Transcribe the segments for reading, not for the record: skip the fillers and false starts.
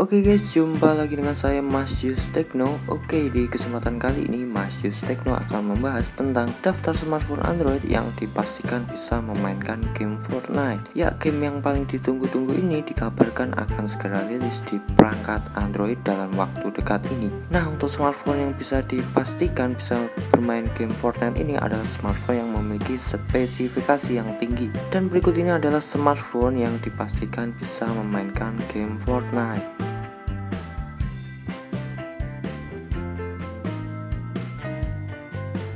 Oke guys, jumpa lagi dengan saya Mas Yus Tekno. Oke, di kesempatan kali ini Mas Yus Tekno akan membahas tentang daftar smartphone Android yang dipastikan bisa memainkan game Fortnite. Ya, game yang paling ditunggu-tunggu ini dikabarkan akan segera rilis di perangkat Android dalam waktu dekat ini. Nah, untuk smartphone yang bisa dipastikan bisa bermain game Fortnite ini adalah smartphone yang memiliki spesifikasi yang tinggi. Dan berikut ini adalah smartphone yang dipastikan bisa memainkan game Fortnite.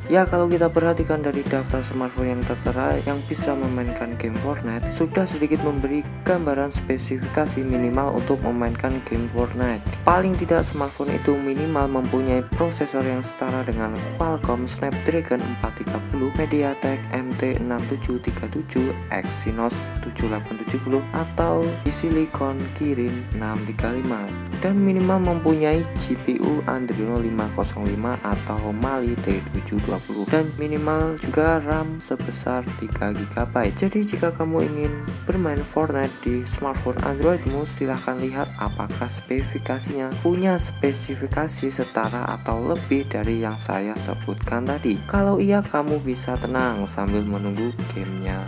Ya, kalau kita perhatikan dari daftar smartphone yang tertera yang bisa memainkan game Fortnite, sudah sedikit memberi gambaran spesifikasi minimal untuk memainkan game Fortnite. Paling tidak smartphone itu minimal mempunyai prosesor yang setara dengan Qualcomm Snapdragon 430, Mediatek MT6737, Exynos 7870 atau di Silicon Kirin 635, dan minimal mempunyai GPU Andreno 505 atau Mali T720, dan minimal juga RAM sebesar 3 GB. Jadi jika kamu ingin bermain Fortnite di smartphone Androidmu, silahkan lihat apakah spesifikasinya punya spesifikasi setara atau lebih dari yang saya sebutkan tadi. Kalau iya, kamu bisa tenang sambil menunggu gamenya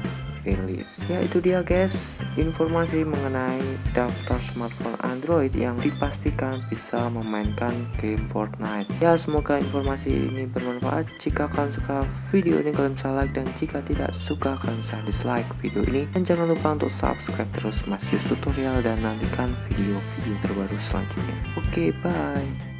rilis. Ya, itu dia guys, informasi mengenai daftar smartphone Android yang dipastikan bisa memainkan game Fortnite. Ya, semoga informasi ini bermanfaat. Jika kalian suka video ini, kalian bisa like, dan jika tidak suka, kalian bisa dislike video ini. Dan jangan lupa untuk subscribe terus Mas Yus Tutorial dan nantikan video-video terbaru selanjutnya. Oke, bye.